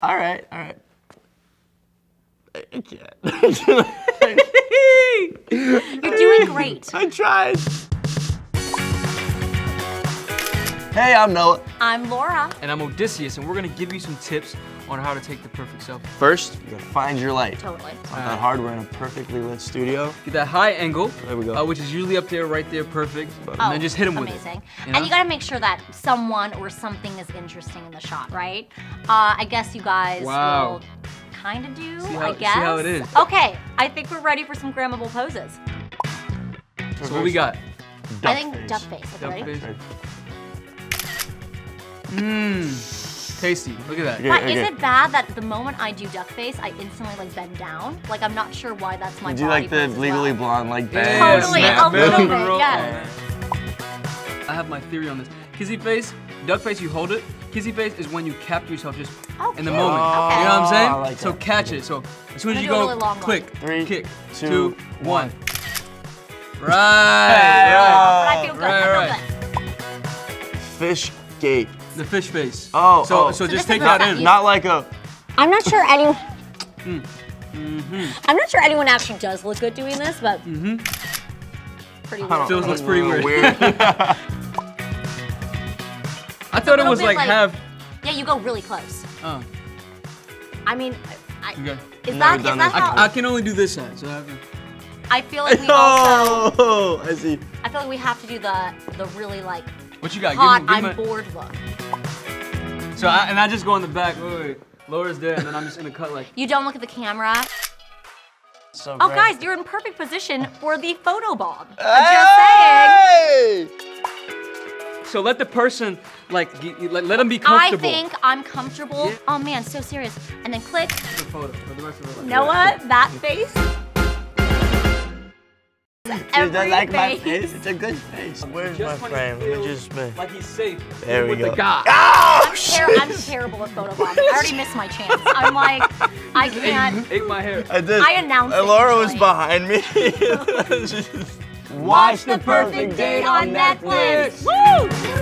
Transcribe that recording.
All right, all right. I can't. You're doing great. I tried. Hey, I'm Noah. I'm Laura. And I'm Odiseas, and we're gonna give you some tips on how to take the perfect selfie. First, you gotta find your light. Totally. It's not that hard, we're in a perfectly lit studio. Get that high angle. There we go. Which is usually up there, right there, perfect. And then just hit them with it. Amazing. You know? And you gotta make sure that someone or something is interesting in the shot, right? I guess you guys will kind of do, I guess. See how it is. Okay, I think we're ready for some grammable poses. So what we got? Duck face. Duck face, okay, ready? Mmm. Tasty, look at that. Okay, okay. Is it bad that the moment I do duck face, I instantly like bend down? Like I'm not sure why that's my body. Do you like the Legally Blonde like bend? Totally, a little bit, yes. I have my theory on this. Kissy face, duck face, you hold it. Kissy face is when you capture yourself just in the moment. Okay. You know what I'm saying? I like that. Catch it. So as soon as you go, click, kick, 3, 2, 1. Right, right, but I feel good. Fish gate. The fish face. Oh, so just take that in. Not like a... I'm not sure anyone... I'm not sure anyone actually does look good doing this, but... Pretty weird. Still looks pretty weird. I thought it was like half... Yeah, you go really close. Oh. I mean, is that how... I can only do this side, so I have to... I feel like we also... Oh, I see. I feel like we have to do the really like... What you got? Give me bored look. So I just go in the back. Wait, Laura's there, and then I'm just gonna cut like. You don't look at the camera. So great. Oh, guys, you're in perfect position for the photo bomb. Hey! I'm just saying. So let the person like let them be comfortable. I think I'm comfortable. Yeah. Oh man, so serious. And then click. The photo for the rest of the life. Noah, that face. Every doesn't like face. My face. It's a good face. Where's my frame? Let me just make. Like he's safe. There we go. The guy. Oh, I'm terrible at photobombing. I already missed my chance. I'm like, I can't. Ate my hair. I announced it. Laura was behind me. Watch the perfect date on Netflix. Woo!